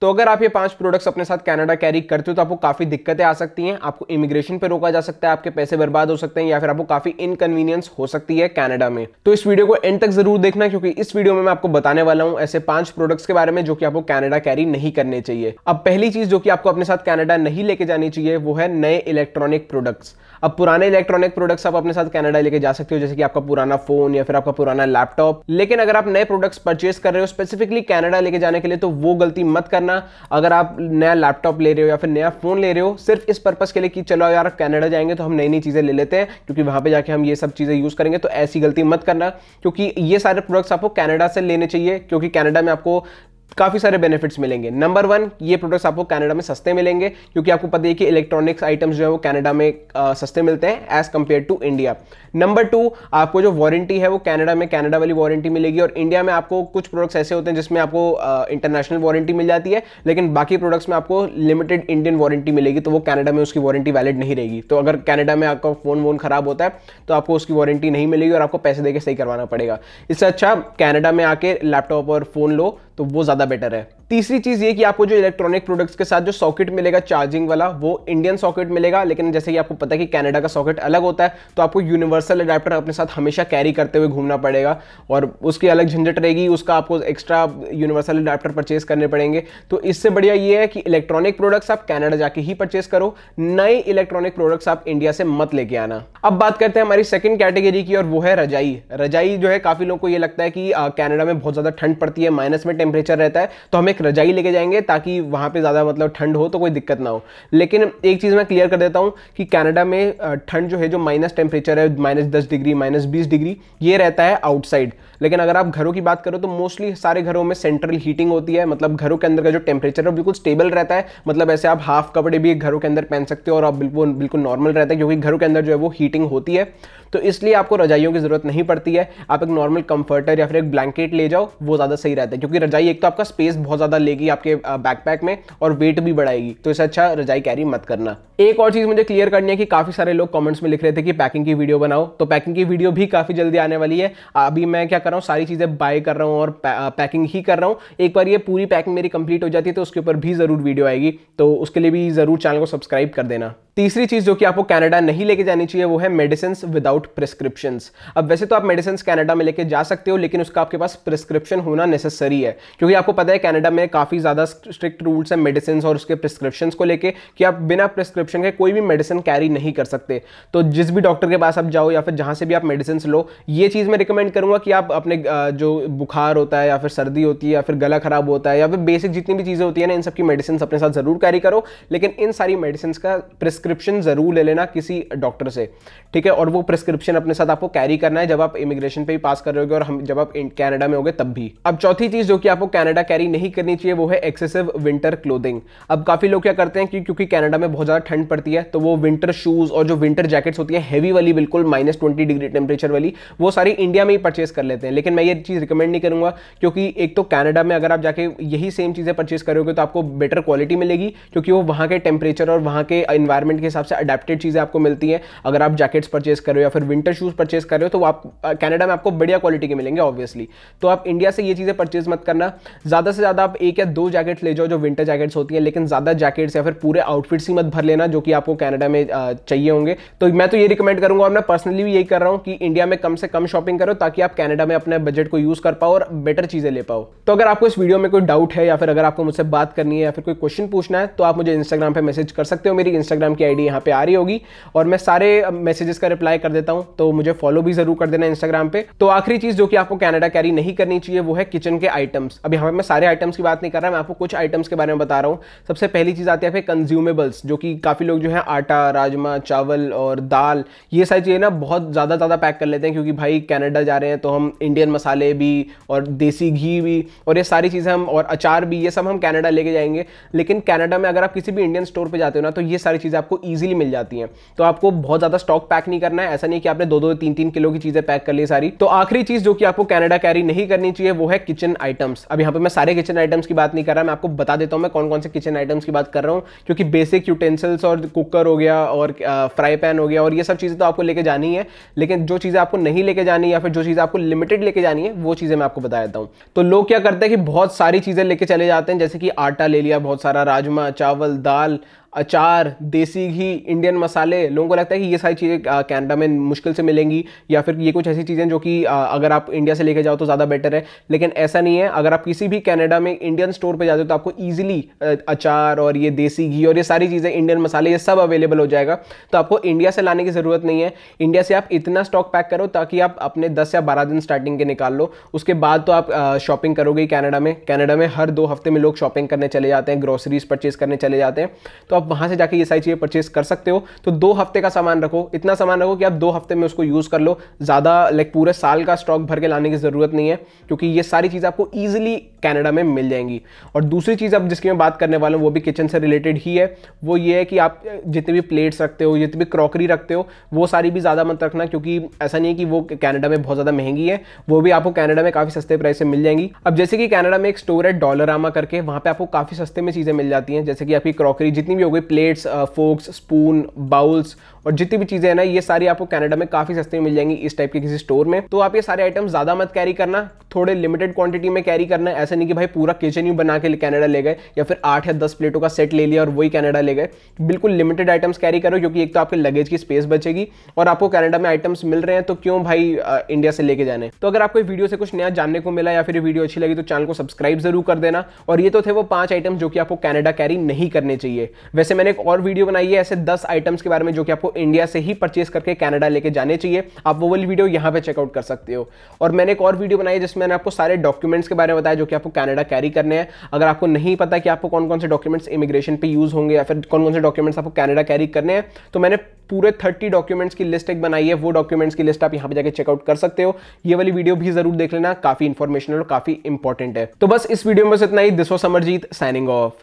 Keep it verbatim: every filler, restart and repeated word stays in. तो अगर आप ये पांच प्रोडक्ट्स अपने साथ कनाडा कैरी करते हो तो आपको काफ़ी दिक्कतें आ सकती हैं, आपको इमिग्रेशन पे रोका जा सकता है, आपके पैसे बर्बाद हो सकते हैं या फिर आपको काफ़ी इनकन्वीनियंस हो सकती है कनाडा में। तो इस वीडियो को एंड तक जरूर देखना क्योंकि इस वीडियो में मैं आपको बताने वाला हूँ ऐसे पांच प्रोडक्ट्स के बारे में जो कि आपको कनाडा कैरी नहीं करने चाहिए। अब पहली चीज़ जो कि आपको अपने साथ कनाडा नहीं लेके जानी चाहिए वो है नए इलेक्ट्रॉनिक प्रोडक्ट्स। अब पुराने इलेक्ट्रॉनिक प्रोडक्ट्स आप अपने साथ कनाडा लेके जा सकते हो, जैसे कि आपका पुराना फोन या फिर आपका पुराना लैपटॉप, लेकिन अगर आप नए प्रोडक्ट्स परचेस कर रहे हो स्पेसिफिकली कनाडा लेके जाने के लिए तो वो गलती मत करना। अगर आप नया लैपटॉप ले रहे हो या फिर नया फोन ले रहे हो सिर्फ इस पर्पस के लिए कि चलो यार कनाडा जाएंगे तो हम नई नई चीजें ले लेते हैं क्योंकि वहां पे जाके हम ये सब चीजें यूज करेंगे, तो ऐसी गलती मत करना क्योंकि ये सारे प्रोडक्ट्स आपको कनाडा से लेने चाहिए क्योंकि कनाडा में आपको काफ़ी सारे बेनिफिट्स मिलेंगे। नंबर वन, ये प्रोडक्ट्स आपको कनाडा में सस्ते मिलेंगे क्योंकि आपको पता है कि इलेक्ट्रॉनिक्स आइटम्स जो है वो कनाडा में आ, सस्ते मिलते हैं as compare to India. Number two, आपको जो वारंटी है वो कनाडा में कनाडा वाली वारंटी मिलेगी और इंडिया में आपको कुछ प्रोडक्ट्स ऐसे होते हैं जिसमें आपको इंटरनेशनल वारंटी मिल जाती है लेकिन बाकी प्रोडक्ट्स में आपको लिमिटेड इंडियन वारंटी मिलेगी तो वो कनाडा में उसकी वारंटी वैलिड नहीं रहेगी। तो अगर कनाडा में आपका फ़ोन वोन ख़राब होता है तो आपको उसकी वारंटी नहीं मिलेगी और आपको पैसे देकर सही करवाना पड़ेगा। इससे अच्छा कनाडा में आके लैपटॉप और फ़ोन लो तो वो ज़्यादा बेटर है। तीसरी चीज़ ये कि आपको जो इलेक्ट्रॉनिक प्रोडक्ट्स के साथ जो सॉकेट मिलेगा चार्जिंग वाला वो इंडियन सॉकेट मिलेगा, लेकिन जैसे कि आपको पता है कि कनाडा का सॉकेट अलग होता है तो आपको यूनिवर्सल अडेप्टर अपने साथ हमेशा कैरी करते हुए घूमना पड़ेगा और उसकी अलग झंझट रहेगी, उसका आपको एक्स्ट्रा यूनिवर्सल अडेप्टर परचेस करने पड़ेंगे। तो इससे बढ़िया ये है कि इलेक्ट्रॉनिक प्रोडक्ट्स आप कनाडा जाके ही परचेस करो, नए इलेक्ट्रॉनिक प्रोडक्ट्स आप इंडिया से मत लेके आना। अब बात करते हैं हमारी सेकेंड कैटेगरी की और वो है रजाई। रजाई जो है काफ़ी लोगों को ये लगता है कि कनाडा में बहुत ज़्यादा ठंड पड़ती है, माइनस में टेम्परेचर रहता है, तो हमें रजाई लेके जाएंगे ताकि वहां पे ज्यादा मतलब ठंड हो तो कोई दिक्कत ना हो। लेकिन एक चीज मैं क्लियर कर देता हूं कि कनाडा में ठंड जो है जो माइनस टेम्परेचर है माइनस दस डिग्री माइनस बीस डिग्री ये रहता है आउटसाइड, लेकिन अगर आप घरों की बात करो तो मोस्टली सारे घरों में सेंट्रल हीटिंग होती है, मतलब घरों के अंदर का जो टेम्परेचर है बिल्कुल स्टेबल रहता है, मतलब ऐसे आप हाफ कपड़े भी घरों के अंदर पहन सकते हो और आप बिल्कुल बिल्कुल नॉर्मल रहता है क्योंकि घरों के अंदर जो है वो हीटिंग होती है तो इसलिए आपको रजाइयों की जरूरत नहीं पड़ती है। आप एक नॉर्मल कंफर्टर या फिर एक ब्लैंकेट ले जाओ वो ज्यादा सही रहता है क्योंकि रजाई एक तो आपका स्पेस बहुत ज्यादा लेगी आपके बैकपैक में और वेट भी बढ़ाएगी, तो इससे अच्छा रजाई कैरी मत करना। एक और चीज मुझे क्लियर करनी है कि काफी सारे लोग कमेंट्स में लिख रहे थे कि पैकिंग की वीडियो बनाओ, तो पैकिंग की वीडियो भी काफी जल्दी आने वाली है। अभी मैं क्या कर रहा हूँ सारी चीजें बाय कर रहा हूँ और पैकिंग ही कर रहा हूँ, एक बार ये पूरी पैकिंग मेरी कंप्लीट हो जाती है तो उसके ऊपर भी जरूर वीडियो आएगी, तो उसके लिए भी जरूर चैनल को सब्सक्राइब कर देना। तीसरी चीज़ जो कि आपको कनाडा नहीं लेके जानी चाहिए वो है मेडिसिंस विदाउट प्रिस्क्रिप्शंस। अब वैसे तो आप मेडिसिंस कनाडा में लेके जा सकते हो लेकिन उसका आपके पास प्रिस्क्रिप्शन होना नेसेसरी है क्योंकि आपको पता है कनाडा में काफ़ी ज़्यादा स्ट्रिक्ट रूल्स हैं मेडिसिंस और उसके प्रिस्क्रिप्शंस को लेके कि आप बिना प्रिस्क्रिप्शन के कोई भी मेडिसिन कैरी नहीं कर सकते। तो जिस भी डॉक्टर के पास आप जाओ या फिर जहाँ से भी आप मेडिसिन लो, ये चीज़ मैं रिकमेंड करूँगा कि आप अपने जो बुखार होता है या फिर सर्दी होती है या फिर गला ख़राब होता है या फिर बेसिक जितनी भी चीज़ें होती है ना, इन सबकी मेडिसिन अपने साथ ज़रूर कैरी करो लेकिन इन सारी मेडिसिन का प्रिस्क्रिप्शन प्रिस्क्रिप्शन जरूर ले लेना किसी डॉक्टर से, ठीक है। और वो प्रिस्क्रिप्शन अपने साथ आपको कैरी करना है जब आप इमिग्रेशन पे भी पास कर रहे होगे और हम जब आप कनाडा में होगे तब भी। अब चौथी चीज जो कि आपको कनाडा कैरी नहीं करनी चाहिए वो है एक्सेसिव विंटर क्लोथिंग। अब काफी लोग क्या करते हैं कि क्योंकि कनाडा में बहुत ज्यादा ठंड पड़ती है तो वो विंटर शूज और जो विंटर जैकेट्स होती है हैवी वाली बिल्कुल माइनस ट्वेंटी डिग्री टेम्परेचर वाली वो सारी इंडिया में ही परचेस कर लेते हैं, लेकिन मैं ये चीज रिकमेंड नहीं करूंगा क्योंकि एक तो कनाडा में अगर आप जाके यही सेम चीजें परचेस करोगे तो आपको बेटर क्वालिटी मिलेगी क्योंकि वो वहां के टेम्परेचर और वहां के एनवायरमेंट के हिसाब से अडेप्टेड चीजें आपको मिलती हैं। अगर आप जैकेट्स परचेस कर रहे हो या फिर विंटर शूज परचेस कर रहे हो तो आप कनाडा में आपको बढ़िया क्वालिटी के मिलेंगे ऑब्वियसली, तो आप इंडिया से ये चीजें परचेस मत करना। ज्यादा से ज्यादा आप एक या दो जैकेट्स ले जाओ जो विंटर जैकेट्स होती हैं, लेकिन ज्यादा जैकेट्स या फिर पूरे आउटफिट्स ही मत भर लेना जो कि आपको कनाडा में चाहिए होंगे। तो मैं तो ये रिकमेंड करूंगा और मैं पर्सनली भी यही कर रहा हूँ कि इंडिया में कम से कम शॉपिंग करो ताकि आप कनाडा में अपने बजट को यूज कर पाओ और बेटर चीजें ले पाओ। तो अगर आपको इस वीडियो में कोई डाउट है या फिर अगर आपको मुझसे बात करनी है या फिर कोई क्वेश्चन पूछना है तो आप मुझे इंस्टाग्राम पर मैसेज कर सकते हो, मेरी इंस्टाग्राम की आईडी यहाँ पे आ रही होगी और मैं सारे मैसेजेस का रिप्लाई कर देता हूं, तो मुझे फॉलो भी जरूर कर देना इंस्टाग्राम पे। तो आखिरी चीज जो कि आपको कनाडा कैरी नहीं करनी चाहिए वो है किचन के आइटम्स। अब यहाँ पे मैं सारे आइटम्स की बात नहीं कर रहा, मैं आपको कुछ आइटम्स के बारे में बता रहा हूँ। सबसे पहली चीज आती है कंज्यूमेबल्स, जो कि काफी लोग जो है आटा, राजमा चावल और दाल, ये सारी चीजें ना बहुत ज्यादा ज्यादा पैक कर लेते हैं क्योंकि भाई कनाडा जा रहे हैं तो हम इंडियन मसाले भी और देसी घी भी और ये सारी चीजें हम और अचार भी, ये सब हम कनाडा लेके जाएंगे। लेकिन कनाडा में अगर आप किसी भी इंडियन स्टोर पर जाते हो ना तो ये सारी चीजें आपको आपको ईजिली मिल जाती हैं। तो आपको बहुत ज़्यादा स्टॉक पैक नहीं करना है, ऐसा नहीं कि आपने दो दो तीन तीन किलो की चीज़ें पैक कर ली सारी। तो आखिरी चीज़ जो कि आपको कनाडा कैरी नहीं करनी चाहिए वो है किचन आइटम्स। अब यहाँ पर मैं सारे किचन आइटम्स की बात नहीं कर रहा, मैं आपको बता देता हूँ मैं कौन कौन से किचन आइटम्स की बात कर रहा हूँ, क्योंकि बेसिक यूटेंसिल्स और कुकर हो गया और फ्राई पैन हो गया और ये सब चीज़ें तो आपको लेके जानी है, लेकिन जो चीज़ें आपको नहीं लेके जानी या फिर जो चीज़ें आपको लिमिटेड लेके जानी है वो चीज़ें मैं आपको बता देता हूँ। तो लोग क्या करते हैं कि बहुत सारी चीज़ें लेके चले जाते हैं, जैसे कि आटा ले लिया बहुत सारा, राजमा चावल, दाल, अचार, देसी घी, इंडियन मसाले। लोगों को लगता है कि ये सारी चीज़ें कनाडा में मुश्किल से मिलेंगी या फिर ये कुछ ऐसी चीज़ें जो कि अगर आप इंडिया से लेके जाओ तो ज़्यादा बेटर है, लेकिन ऐसा नहीं है। अगर आप किसी भी कनाडा में इंडियन स्टोर पे जाते हो तो आपको ईजिली अचार और ये देसी घी और ये सारी चीज़ें, इंडियन मसाले, ये सब अवेलेबल हो जाएगा। तो आपको इंडिया से लाने की ज़रूरत नहीं है। इंडिया से आप इतना स्टॉक पैक करो ताकि आप अपने दस या बारह दिन स्टार्टिंग के निकाल लो, उसके बाद तो आप शॉपिंग करोगे कनाडा में। कनाडा में हर दो हफ्ते में लोग शॉपिंग करने चले जाते हैं, ग्रोसरीज परचेज करने चले जाते हैं, तो वहां से जाके ये सारी चीजें परचेस कर सकते हो। तो दो हफ्ते का सामान रखो, इतना सामान रखो कि आप दो हफ्ते में उसको यूज कर लो। ज्यादा लाइक पूरे साल का स्टॉक भर के लाने की जरूरत नहीं है, क्योंकि ये सारी चीजें आपको इजीली कनाडा में मिल जाएंगी। और दूसरी चीज अब जिसकी मैं बात करने वाला हूँ वो भी किचन से रिलेटेड ही है, वो ये है कि आप जितने भी प्लेट्स रखते हो, जितनी भी क्रॉकरी रखते हो, वो सारी भी ज्यादा मत रखना, क्योंकि ऐसा नहीं है कि वो कनाडा में बहुत ज्यादा महंगी है, वो भी आपको कनाडा में काफी सस्ते प्राइस से मिल जाएंगी। अब जैसे कि कनाडा में एक स्टोर है डॉलरामा करके, वहां पर आपको काफी सस्ते में चीजें मिल जाती हैं, जैसे कि आपकी क्रॉकरी जितनी भी हो गई, प्लेट्स, फोक्स, स्पून, बाउल्स और जितनी भी चीज़ें हैं ना, ये सारी आपको कनाडा में काफ़ी सस्ते में मिल जाएंगी इस टाइप के किसी स्टोर में। तो आप ये सारे आइटम ज़्यादा मत कैरी करना, थोड़े लिमिटेड क्वांटिटी में कैरी करना। ऐसा नहीं कि भाई पूरा किचन ही बना के कनाडा ले गए या फिर आठ या दस प्लेटों का सेट ले लिया और वही कनाडा ले गए। बिल्कुल लिमिटेड आइटम्स कैरी करो, क्योंकि एक तो आपके लगेज की स्पेस बचेगी और आपको कनाडा में आइटम्स मिल रहे हैं, तो क्यों भाई इंडिया से लेके जाने। तो अगर आपको वीडियो से कुछ नया जानने को मिला या फिर वीडियो अच्छी लगी तो चैनल को सब्सक्राइब जरूर कर देना। और ये तो थे वो पाँच आइटम्स जो कि आपको कनाडा कैरी नहीं करने चाहिए। वैसे मैंने एक और वीडियो बनाई है ऐसे दस आइटम्स के बारे में जो कि आपको इंडिया से ही परचेस करके कनाडा लेके जाने चाहिए, आप वो वाली वीडियो यहाँ पे चेकआउट कर सकते हो। और मैंने एक और वीडियो बनाई है जिसमें मैंने आपको सारे डॉक्यूमेंट्स के बारे में बताया जो कि आपको कनाडा कैरी करने हैं। अगर आपको नहीं पता कि आपको कौन कौन से डॉक्यूमेंट्स इमिग्रेशन पे यूज होंगे या फिर कौन कौन से डॉक्यूमेंट्स आपको कनाडा कैरी करने हैं, तो मैंने पूरे तीस डॉक्यूमेंट्स की लिस्ट एक बनाई है। वो डॉक्यूमेंट्स की लिस्ट आप यहाँ पे जाकर चेकआउट कर सकते हो। ये वाली वीडियो भी जरूर देख लेना, काफी इंफॉर्मेशनल और काफी इंपॉर्टेंट है। तो बस इस वीडियो में बस इतना ही। This was Samarjeet signing of.